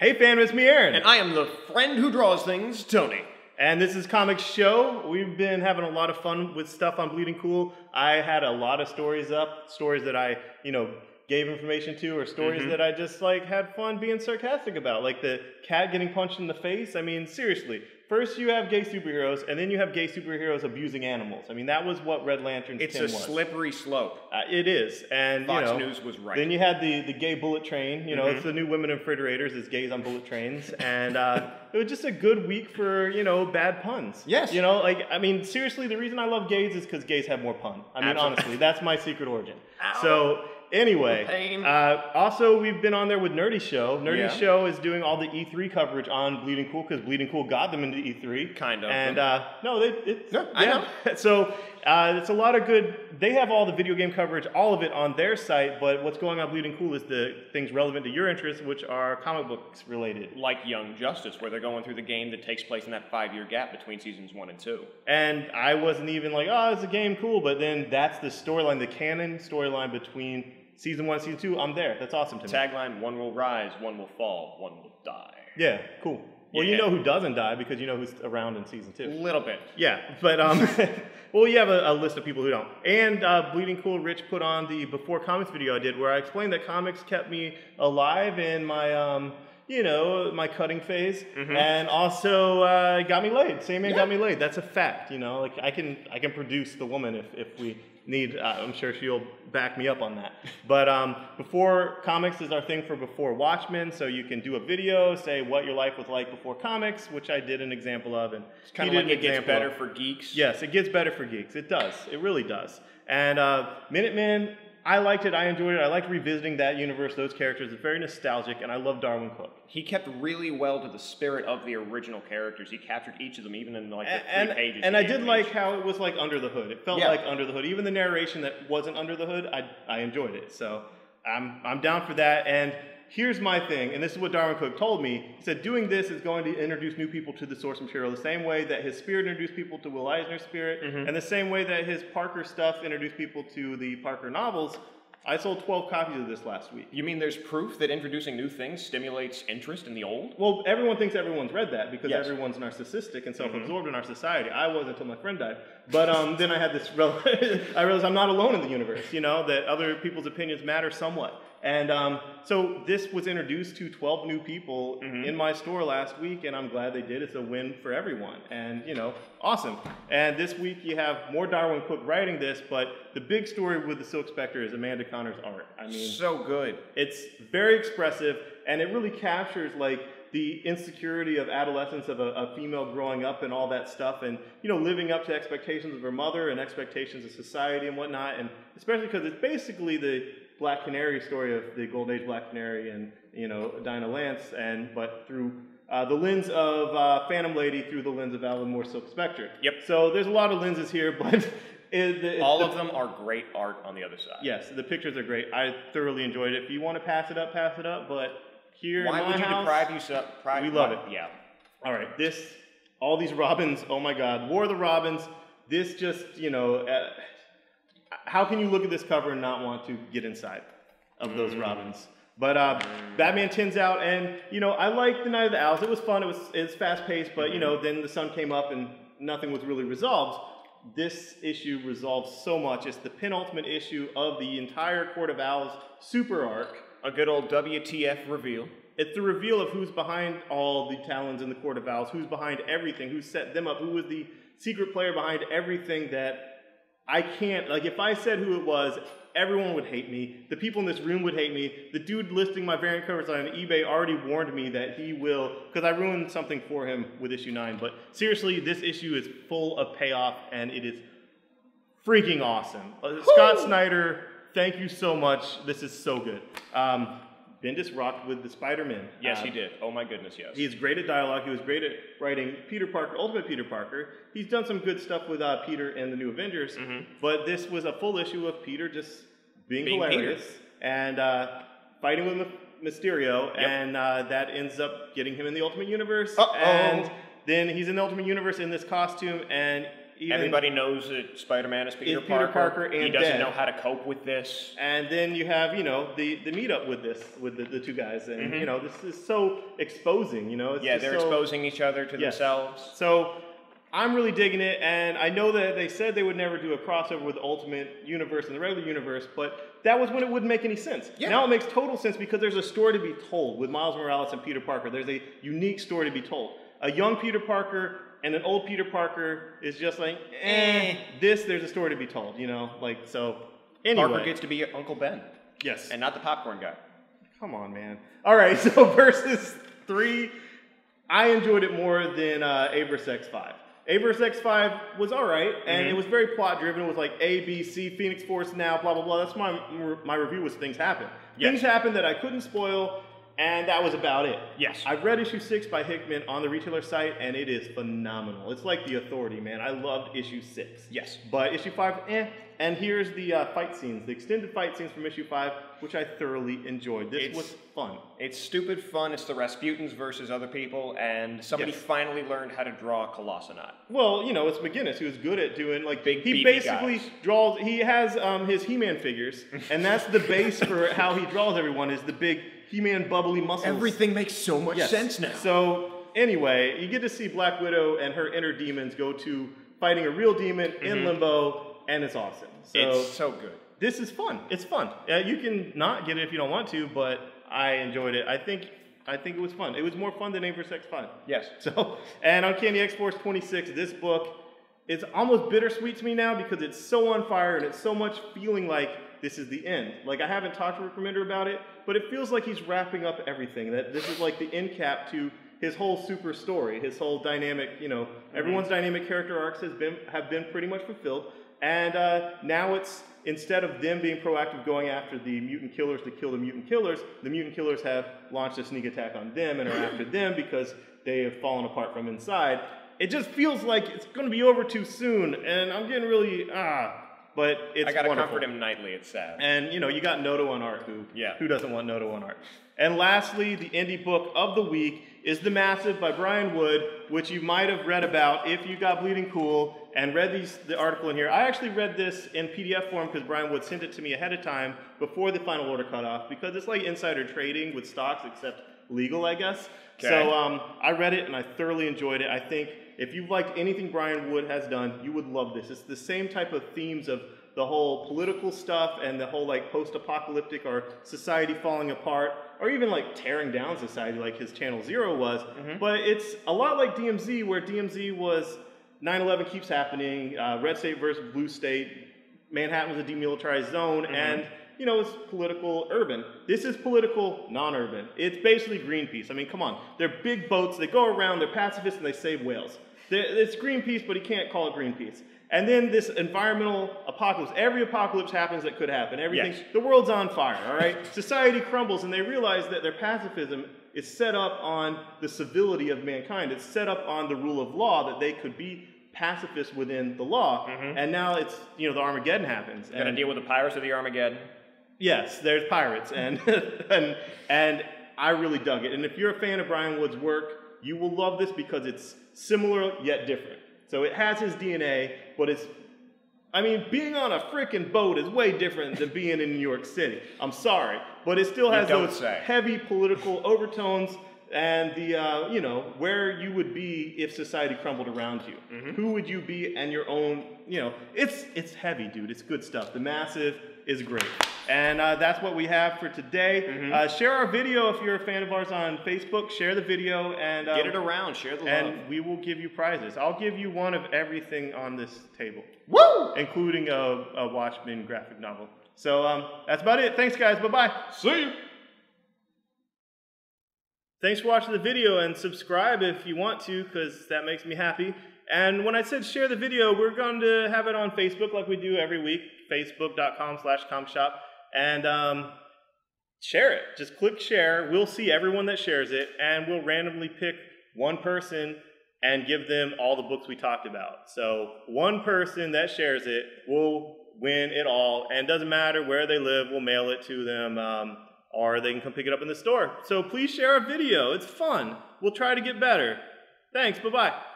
Hey fam, it's me, Aaron. And I am the friend who draws things, Tony. And this is Comic Show. We've been having a lot of fun with stuff on Bleeding Cool. I had a lot of stories up, stories that I, gave information to, or stories that I just, had fun being sarcastic about. Like the cat getting punched in the face. I mean, seriously. First you have gay superheroes, and then you have gay superheroes abusing animals. I mean, that was what Red Lantern's Tim was. It's a slippery slope. It is. And, Fox News was right. Then you had the gay bullet train. It's the new women in refrigerators is gays on bullet trains. And it was just a good week for, bad puns. Yes. Seriously, the reason I love gays is because gays have more pun. I mean, honestly, that's my secret origin. Ow. So... Anyway, also we've been on there with Nerdy Show. Nerdy Show is doing all the E3 coverage on Bleeding Cool because Bleeding Cool got them into E3. Kind of. And I know. So it's a lot of good. They have all the video game coverage, all of it on their site. But what's going on Bleeding Cool is the things relevant to your interests, which are comic books related, like Young Justice, where they're going through the game that takes place in that 5-year gap between seasons 1 and 2. And I wasn't even like, oh, it's a game, cool. But then that's the storyline, the canon storyline between. Season 1, Season 2, I'm there. That's awesome to me. Tagline, one will rise, one will fall, one will die. Yeah, cool. Well, you know who doesn't die because you know who's around in Season 2. A little bit. Yeah, but, well, you have a list of people who don't. And Bleeding Cool Rich put on the Before Comics video I did where I explained that comics kept me alive in my, my cutting phase. Mm-hmm. And also got me laid. Same man got me laid. That's a fact, Like, I can produce the woman if we... need, I'm sure she'll back me up on that. But Before Comics is our thing for Before Watchmen, so you can do a video, say what your life was like before comics, which I did an example of. And it's kind of like it gets better for geeks. Yes, it gets better for geeks. It does. It really does. And Minutemen, I liked it. I enjoyed it. I liked revisiting that universe, those characters. It's very nostalgic, and I love Darwyn Cooke. He kept really well to the spirit of the original characters. He captured each of them, even in the 3 pages. And I did like how it was like under the hood. It felt like under the hood. Even the narration that wasn't under the hood, I enjoyed it. So I'm down for that. And here's my thing, and this is what Darwyn Cooke told me. He said, doing this is going to introduce new people to the source material the same way that his Spirit introduced people to Will Eisner's Spirit, and the same way that his Parker stuff introduced people to the Parker novels. I sold 12 copies of this last week. You mean there's proof that introducing new things stimulates interest in the old? Well, everyone thinks everyone's read that because everyone's narcissistic and self-absorbed in our society. I was until my friend died. But then I had this, I realized I'm not alone in the universe, that other people's opinions matter somewhat. And so this was introduced to 12 new people in my store last week, and I'm glad they did. It's a win for everyone. And, awesome. And this week you have more Darwyn Cooke writing this, but the big story with the Silk Spectre is Amanda Connor's art. I mean, so good. It's very expressive, and it really captures, the insecurity of adolescence of a female growing up and all that stuff and, living up to expectations of her mother and expectations of society and whatnot, and especially because it's basically the Black Canary story of the Golden Age Black Canary and, Dinah Lance, but through the lens of Phantom Lady through the lens of Alan Moore's Silk Spectre. Yep. So there's a lot of lenses here, but... All of them are great art on the other side. Yes, the pictures are great. I thoroughly enjoyed it. If you want to pass it up, but... Here Why in my would you house, deprive yourself? We love it. Yeah. All right. All these Robins. Oh my God. War of the Robins. This just, how can you look at this cover and not want to get inside of those Robins? But Batman tins out, and I liked the Night of the Owls. It was fun. It was fast paced, but then the sun came up and nothing was really resolved. This issue resolves so much. It's the penultimate issue of the entire Court of Owls super arc. A good old WTF reveal. It's the reveal of who's behind all the Talons in the Court of Owls, who's behind everything, who set them up, who was the secret player behind everything that I can't... If I said who it was, everyone would hate me. The people in this room would hate me. The dude listing my variant covers on eBay already warned me that he will... Because I ruined something for him with issue 9. But seriously, this issue is full of payoff, and it is freaking awesome. Scott Snyder... Thank you so much. This is so good. Bendis rocked with the Spider-Man. Yes, he did. Oh my goodness, yes. He's great at dialogue. He was great at writing Peter Parker, Ultimate Peter Parker. He's done some good stuff with Peter and the New Avengers, but this was a full issue of Peter just being hilarious and fighting with Mysterio, and that ends up getting him in the Ultimate Universe. And then he's in the Ultimate Universe in this costume, and Everybody knows that Spider-Man is Peter Parker. And he doesn't know how to cope with this. And then you have, you know, the meetup with this, with the two guys. And, you know, this is so exposing, you know. It's exposing each other to themselves. So I'm really digging it. And I know that they said they would never do a crossover with Ultimate Universe and the regular universe, but that was when it wouldn't make any sense. Yeah. Now it makes total sense because there's a story to be told with Miles Morales and Peter Parker. There's a unique story to be told. A young Peter Parker and an old Peter Parker is just like, there's a story to be told, you know? Like, so, anyway. Parker gets to be Uncle Ben. Yes. And not the popcorn guy. Come on, man. All right, so Versus 3, I enjoyed it more than A vs. X5. A vs. X5 was all right, and it was very plot-driven. It was like A, B, C, Phoenix Force now, blah, blah, blah. That's why my review was things happen. Yes. Things happened that I couldn't spoil, and that was about it. Yes. I've read issue 6 by Hickman on the retailer site, and it is phenomenal. It's like The Authority, man. I loved issue 6. Yes. But issue 5, And here's the fight scenes, the extended fight scenes from issue 5, which I thoroughly enjoyed. This was fun. It's stupid fun. It's the Rasputins versus other people, and somebody finally learned how to draw a Colossonaut. Well, you know, it's McGinnis who's good at doing, like, big he basically guys. Draws, he has his He-Man figures, and that's the base for how he draws everyone, is the big He-Man bubbly muscles. Everything makes so much sense now. So, anyway, you get to see Black Widow and her inner demons go to fighting a real demon in Limbo. And it's awesome. So it's so good. This is fun. It's fun. You can not get it if you don't want to, but I enjoyed it. I think it was fun. It was more fun than A vs. X5. Yes. So, and Uncanny X-Force 26, this book, it's almost bittersweet to me now because it's so on fire and it's so much feeling like this is the end. Like, I haven't talked to Rick Remender about it, but it feels like he's wrapping up everything. That this is like the end cap to his whole super story, his whole dynamic, you know, everyone's dynamic character arcs have been pretty much fulfilled. And now it's, instead of them being proactive going after the mutant killers to kill the mutant killers have launched a sneak attack on them and are after them because they have fallen apart from inside. It just feels like it's going to be over too soon, and I'm getting really, but it's I got to comfort him nightly, it's sad. And, you know, you got Noto on art, who doesn't want Noto on art? And lastly, the indie book of the week is The Massive by Brian Wood, which you might have read about if you got Bleeding Cool and read the article in here. I actually read this in PDF form because Brian Wood sent it to me ahead of time before the final order cutoff because it's like insider trading with stocks except legal, I guess. Okay. So I read it and I thoroughly enjoyed it. I think if you've liked anything Brian Wood has done, you would love this. It's the same type of themes of the whole political stuff and the whole like post-apocalyptic or society falling apart or even like tearing down society like his Channel Zero was. But it's a lot like DMZ where DMZ was 9/11 keeps happening, red state versus blue state, Manhattan was a demilitarized zone, and, you know, it's political urban. This is political non-urban. It's basically Greenpeace. I mean, come on. They're big boats. They go around. They're pacifists, and they save whales. It's Greenpeace, but he can't call it Greenpeace. And then this environmental apocalypse. Every apocalypse happens that could happen. Everything. Yes. The world's on fire, all right? Society crumbles, and they realize that their pacifism is set up on the civility of mankind. It's set up on the rule of law, that they could be pacifists within the law. And now it's, you know, the Armageddon happens. You're going to deal with the pirates of the Armageddon? Yes, there's pirates. And I really dug it. And if you're a fan of Brian Wood's work, you will love this because it's similar yet different. So it has his DNA, but it's, I mean, being on a frickin' boat is way different than being in New York City. I'm sorry. But it still has those heavy political overtones and the, you know, where you would be if society crumbled around you. Who would you be and your own, you know, it's heavy, dude. It's good stuff. The Massive is great. And that's what we have for today. Share our video if you're a fan of ours on Facebook. Share the video and get it around. Share the love. And we will give you prizes. I'll give you one of everything on this table. Woo! Including a Watchmen graphic novel. So that's about it. Thanks, guys. Bye-bye. See you. Thanks for watching the video, and subscribe if you want to, because that makes me happy. And when I said share the video, we're going to have it on Facebook like we do every week, facebook.com/comshop. And share it. Just click share. We'll see everyone that shares it, and we'll randomly pick one person and give them all the books we talked about. So one person that shares it will win it all, and doesn't matter where they live, we'll mail it to them, or they can come pick it up in the store. So please share our video. It's fun. We'll try to get better. Thanks. Bye-bye.